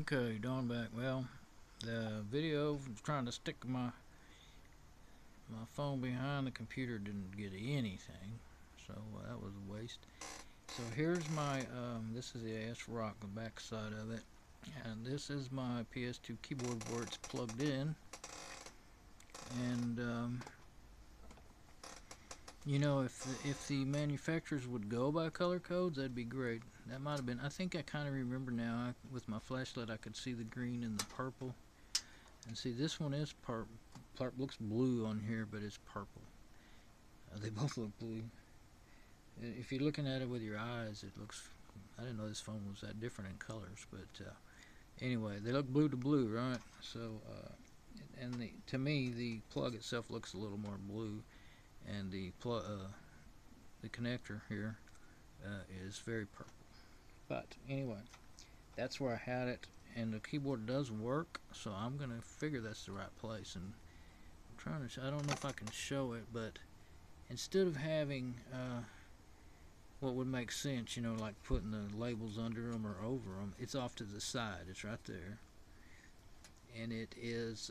Okay, Don back. Well, the video trying to stick my phone behind the computer didn't get anything, so that was a waste. So here's my this is the AS Rock, the back side of it, and this is my PS2 keyboard where it's plugged in. And you know, if the manufacturers would go by color codes, that'd be great. That might have been, I think I kind of remember now, with my flashlight I could see the green and the purple. And see, this one is looks blue on here, but it's purple. They both look blue. If you're looking at it with your eyes, it looks, I didn't know this phone was that different in colors, but anyway, they look blue to blue, right? So, and to me, the plug itself looks a little more blue. And the connector here is very purple. But anyway, that's where I had it, and the keyboard does work, so I'm gonna figure that's the right place. And I'm trying to, I don't know if I can show it, but instead of having what would make sense, you know, like putting the labels under them or over them, it's off to the side. It's right there, and it is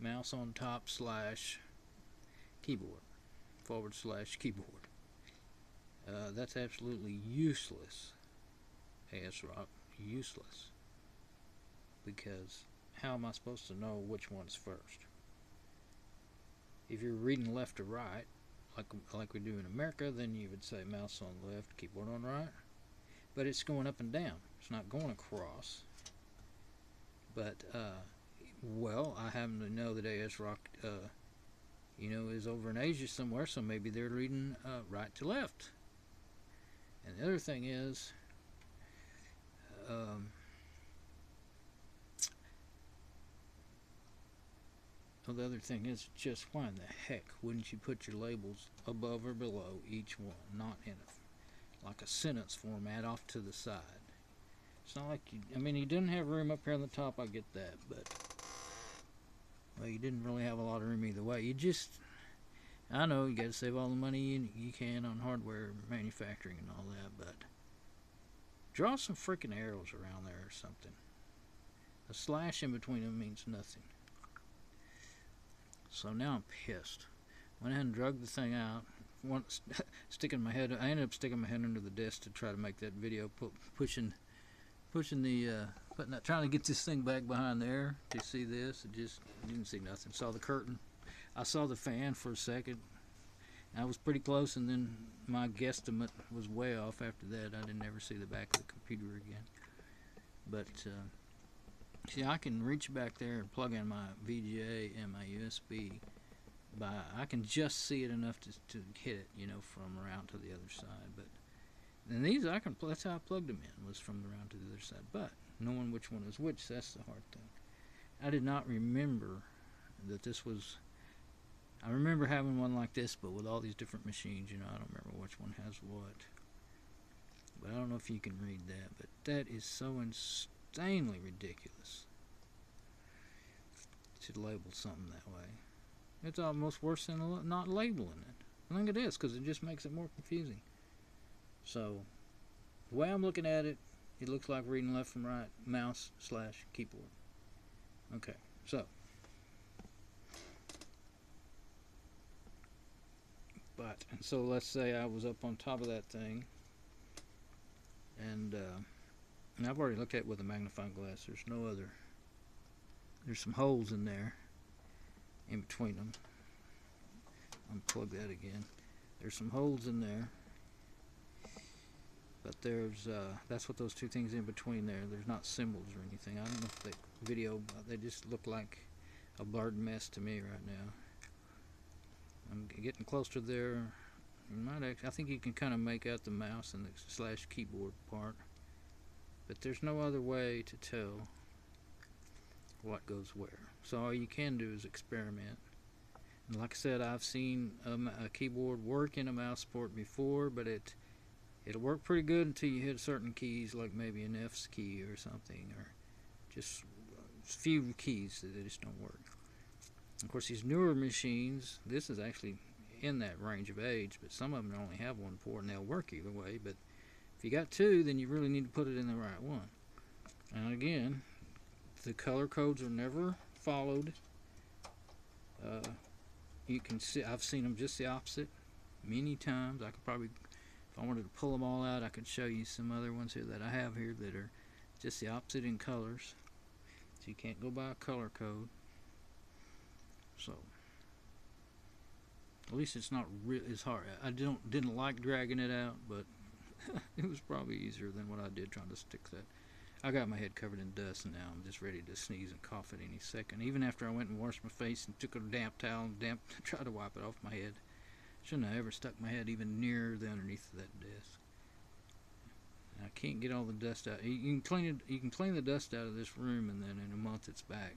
mouse on top / keyboard, / keyboard. That's absolutely useless, AS Rock, useless, because how am I supposed to know which one's first? If you're reading left to right, like we do in America, then you would say mouse on left, keyboard on right, but it's going up and down, it's not going across. But well, I happen to know that AS Rock you know, is over in Asia somewhere, so maybe they're reading right to left. And the other thing is, just why in the heck wouldn't you put your labels above or below each one, not in a, like a sentence format off to the side? It's not like you, I mean, you didn't have room up here on the top, I get that, but well, you didn't really have a lot of room either way. You just, I know you got to save all the money you can on hardware manufacturing and all that, but draw some freaking arrows around there or something. A slash in between them means nothing. So now I'm pissed. Went ahead and drug the thing out. Once sticking my head, I ended up sticking my head under the desk to try to make that video, trying to get this thing back behind there to see this. I just didn't see nothing. Saw the curtain. I saw the fan for a second. I was pretty close, and then my guesstimate was way off after that. I didn't ever see the back of the computer again. But see, I can reach back there and plug in my VGA and my USB. I can just see it enough to hit it, you know, from around to the other side. But and these I can, that's how I plugged them in, was from around to the other side. But knowing which one is which, that's the hard thing. I did not remember that this was, I remember having one like this, but with all these different machines, you know, I don't remember which one has what. But I don't know if you can read that, but that is so insanely ridiculous to label something that way. It's almost worse than not labeling it. I think it is, because it just makes it more confusing. So, the way I'm looking at it, it looks like reading left from right, mouse / keyboard. Okay, so. But, and so let's say I was up on top of that thing. And I've already looked at it with a magnifying glass. There's no other. There's some holes in there, in between them. Unplug that again. There's some holes in there. But there's, that's what those two things in between there, there's not symbols or anything. I don't know if they video, but they just look like a blurred mess to me right now. I'm getting closer there. You might actually, I think you can kind of make out the mouse and the / keyboard part. But there's no other way to tell what goes where. So all you can do is experiment. And like I said, I've seen a keyboard work in a mouse port before, but it'll work pretty good until you hit certain keys, like maybe an F key or something, or just a few keys that just don't work. Of course, these newer machines, this is actually in that range of age, but some of them only have one port, and they'll work either way. But if you got two, then you really need to put it in the right one. And again, the color codes are never followed. You can see I've seen them just the opposite many times. I could probably, if I wanted to pull them all out, I could show you some other ones here that I have here that are just the opposite in colors. So you can't go by a color code. So at least it's not really as hard. I didn't like dragging it out, but it was probably easier than what I did trying to stick that. I got my head covered in dust, and now I'm just ready to sneeze and cough at any second. Even after I went and washed my face and took a damp towel and tried to wipe it off my head. Shouldn't have ever stuck my head even near the underneath of that desk. I can't get all the dust out. You can clean it. You can clean the dust out of this room, and then in a month it's back.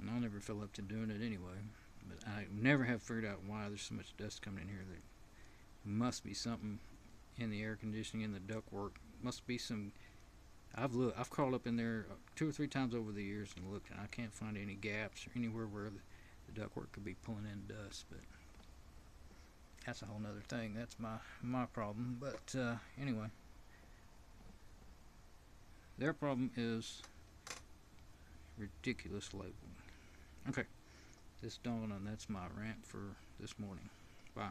And I'll never feel up to doing it anyway. But I never have figured out why there's so much dust coming in here. There must be something in the air conditioning, in the ductwork. Must be some. I've crawled up in there 2 or 3 times over the years and looked, and I can't find any gaps or anywhere where the ductwork could be pulling in dust. But that's a whole nother thing. That's my problem. But anyway, their problem is ridiculous labeling. Okay, this dawn, and that's my rant for this morning. Bye.